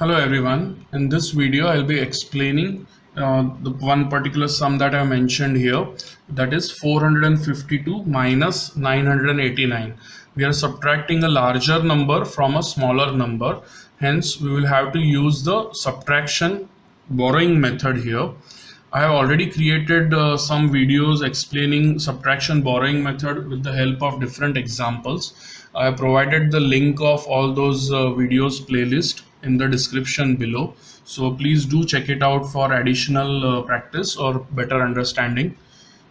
Hello everyone, in this video I'll be explaining the one particular sum that I mentioned here, that is 452 minus 989. We are subtracting a larger number from a smaller number, hence we will have to use the subtraction borrowing method here. I have already created some videos explaining subtraction borrowing method with the help of different examples. I provided the link of all those videos playlist in the description below. So please do check it out for additional practice or better understanding.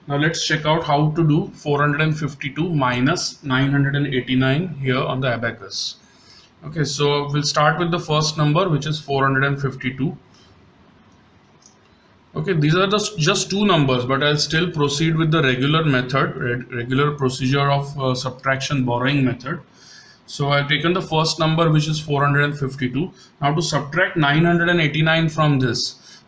Now let's check out how to do 452 minus 989 here on the abacus. Okay, so we'll start with the first number, which is 452. Okay, these are just two numbers, but I'll still proceed with the regular method, regular procedure of subtraction borrowing method. So I've taken the first number, which is 452. Now to subtract 989 from this,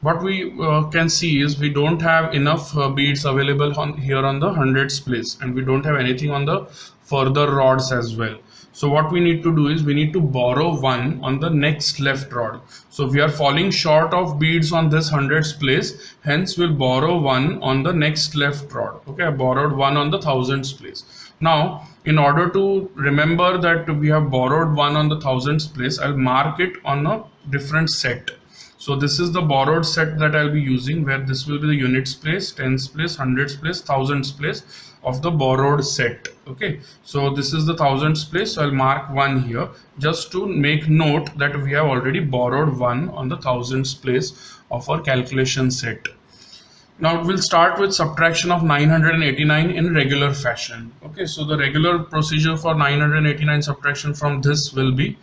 what we can see is we don't have enough beads available here on the hundreds place, and we don't have anything on the further rods as well. So what we need to do is we need to borrow one on the next left rod. So we are falling short of beads on this hundreds place, hence we'll borrow one on the next left rod. Okay, I borrowed one on the thousands place. Now in order to remember that we have borrowed one on the thousands place, I'll mark it on a different set. So this is the borrowed set that I'll be using, where this will be the units place, tens place, hundreds place, thousands place of the borrowed set. Okay, so this is the thousands place, so I'll mark one here just to make note that we have already borrowed one on the thousands place of our calculation set. Now we'll start with subtraction of 989 in regular fashion. Okay, so the regular procedure for 989 subtraction from this will be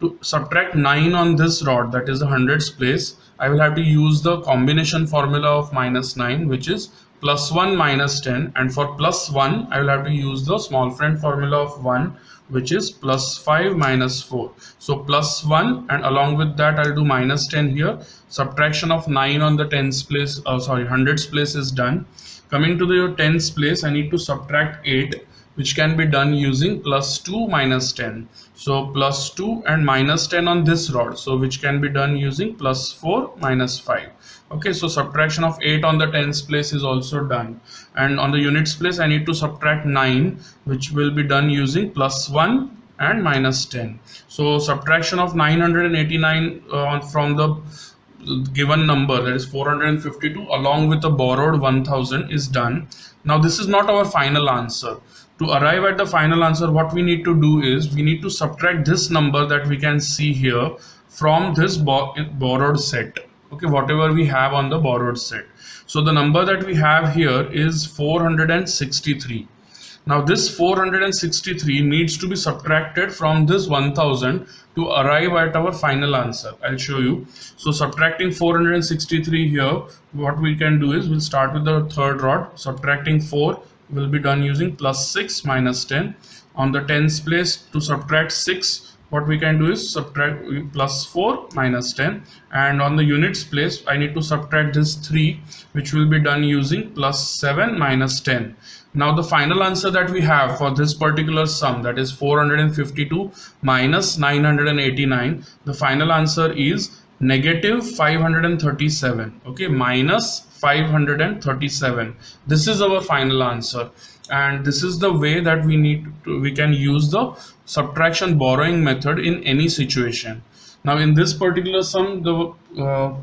to subtract 9 on this rod, that is the hundreds place. I will have to use the combination formula of minus 9, which is plus 1 minus 10, and for plus 1 I will have to use the small friend formula of 1, which is plus 5 minus 4. So plus 1, and along with that I'll do minus 10 here. Subtraction of 9 on the tens place, hundreds place is done. Coming to the tens place, I need to subtract 8, which can be done using plus 2 minus 10. So plus 2 and minus 10 on this rod, so which can be done using plus 4 minus 5. Okay, so subtraction of 8 on the tens place is also done. And on the units place, I need to subtract 9, which will be done using plus 1 and minus 10. So subtraction of 989 from the given number, that is 452, along with the borrowed 1000 is done. Now this is not our final answer. To arrive at the final answer, what we need to do is we need to subtract this number that we can see here from this borrowed set. Okay, whatever we have on the borrowed set. So the number that we have here is 463. Now this 463 needs to be subtracted from this 1000 to arrive at our final answer. I'll show you. So subtracting 463 here, what we can do is we'll start with the third rod. Subtracting 4 will be done using plus 6 minus 10. On the tens place, to subtract 6, what we can do is subtract plus 4 minus 10. And on the units place, I need to subtract this 3, which will be done using plus 7 minus 10. Now the final answer that we have for this particular sum, that is 452 minus 989, the final answer is negative 537. Okay, minus 537. This is our final answer, and this is the way that we can use the subtraction borrowing method in any situation. Now in this particular sum, the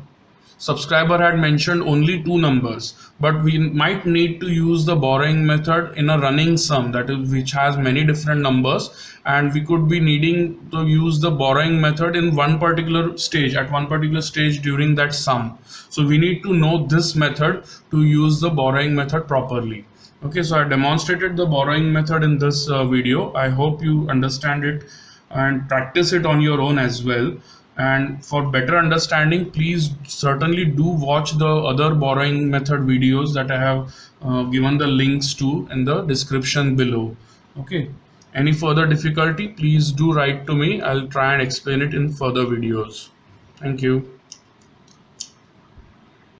subscriber had mentioned only two numbers, but we might need to use the borrowing method in a running sum, that is, which has many different numbers, and we could be needing to use the borrowing method in one particular stage, at one particular stage during that sum. So we need to know this method to use the borrowing method properly. Okay, so I demonstrated the borrowing method in this video. I hope you understand it and practice it on your own as well. And for better understanding, please certainly do watch the other borrowing method videos that I have given the links to in the description below. Okay, any further difficulty, please do write to me. I'll try and explain it in further videos. Thank you.